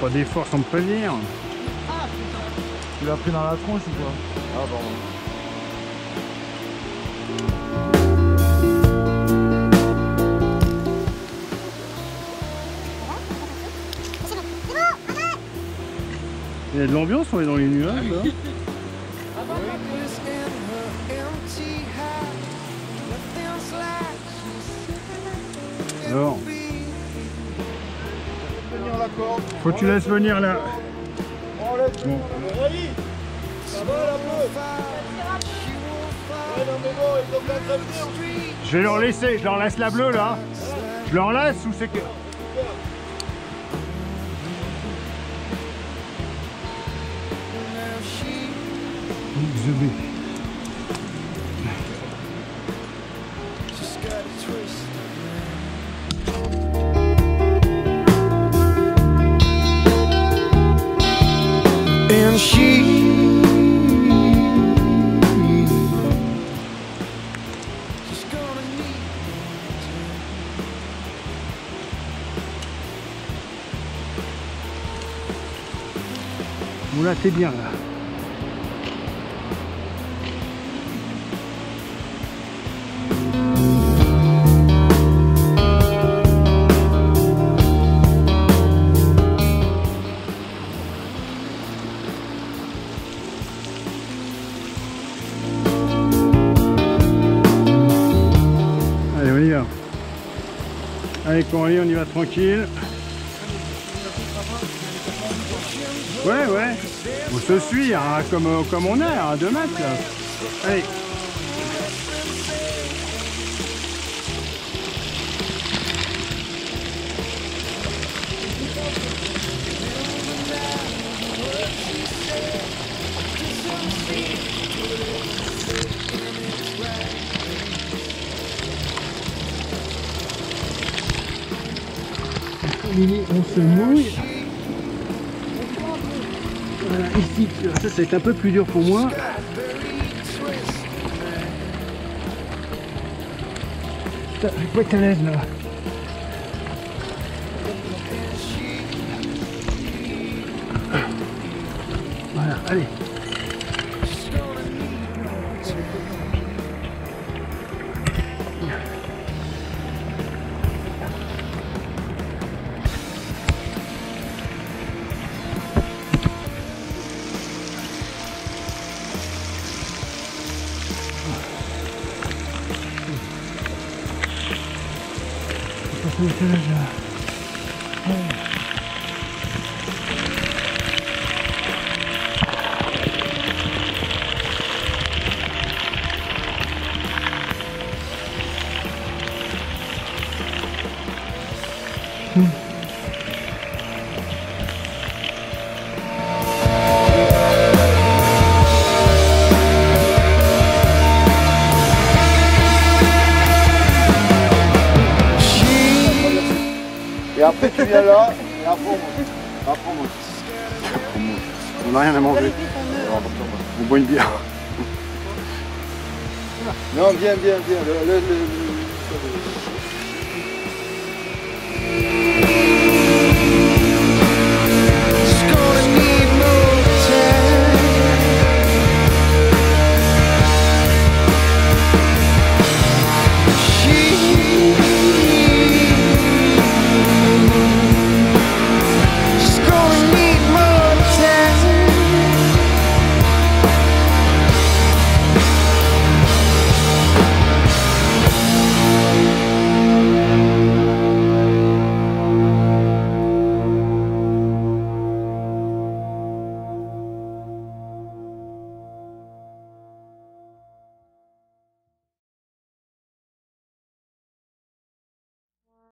pas d'effort sans me prévenir. Ah putain. Tu l'as pris dans la tronche ou quoi? Ah bon. Il y a de l'ambiance, on est dans les nuages là. Alors, faut que tu laisses venir là. Bon. Je vais leur laisser, je leur laisse la bleue là. Je leur laisse ou c'est que... And she bon là t'es bien là. Allez Corinne, on y va tranquille. Ouais, ouais. On se suit, hein, comme on est, à hein, 2 mètres là. Allez. On se mouille. Voilà, ici, ça c'est un peu plus dur pour moi. Putain, je peux être à l'aise là. Voilà, allez. Et après tu viens là, et après on monte. On n'a rien à manger. On boit une bière. Non, bien.